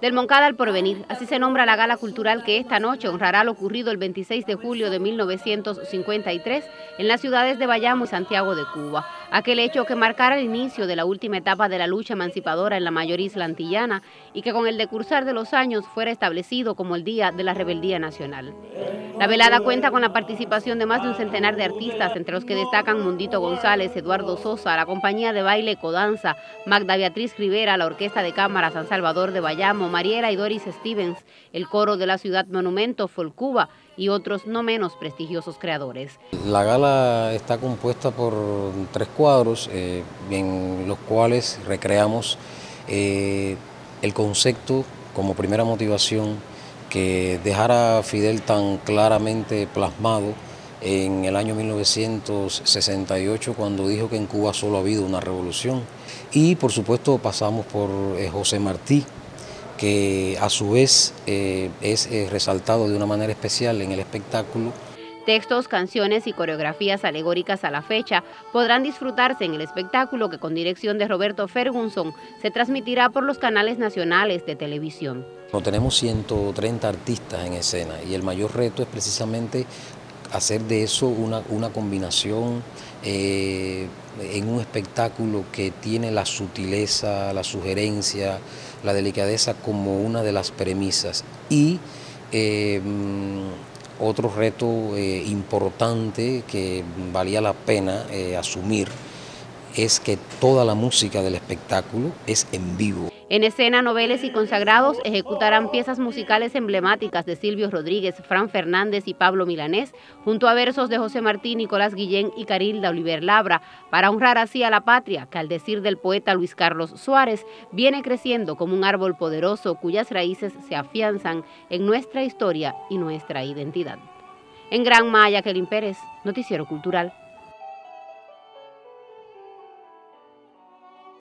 Del Moncada al Porvenir, así se nombra la gala cultural que esta noche honrará lo ocurrido el 26 de julio de 1953 en las ciudades de Bayamo y Santiago de Cuba. Aquel hecho que marcará el inicio de la última etapa de la lucha emancipadora en la mayor isla antillana y que con el decursar de los años fuera establecido como el Día de la Rebeldía Nacional. La velada cuenta con la participación de más de un centenar de artistas, entre los que destacan Mundito González, Eduardo Sosa, la compañía de baile Codanza, Magda Beatriz Rivera, la orquesta de cámara San Salvador de Bayamo, Mariela y Doris Stevens, el coro de la ciudad monumento Folcuba y otros no menos prestigiosos creadores. La gala está compuesta por tres cuadros en los cuales recreamos el concepto como primera motivación que dejara Fidel tan claramente plasmado en el año 1968, cuando dijo que en Cuba solo ha habido una revolución. Y por supuesto pasamos por José Martí, que a su vez es resaltado de una manera especial en el espectáculo. Textos, canciones y coreografías alegóricas a la fecha podrán disfrutarse en el espectáculo que, con dirección de Roberto Ferguson, se transmitirá por los canales nacionales de televisión. Tenemos 130 artistas en escena y el mayor reto es precisamente hacer de eso una combinación en un espectáculo que tiene la sutileza, la sugerencia, la delicadeza como una de las premisas. Y otro reto importante que valía la pena asumir es que toda la música del espectáculo es en vivo. En escena, noveles y consagrados ejecutarán piezas musicales emblemáticas de Silvio Rodríguez, Fran Fernández y Pablo Milanés, junto a versos de José Martí, Nicolás Guillén y Carilda Oliver Labra, para honrar así a la patria, que al decir del poeta Luis Carlos Suárez, viene creciendo como un árbol poderoso cuyas raíces se afianzan en nuestra historia y nuestra identidad. En Gran Maya, Kelim Pérez, Noticiero Cultural.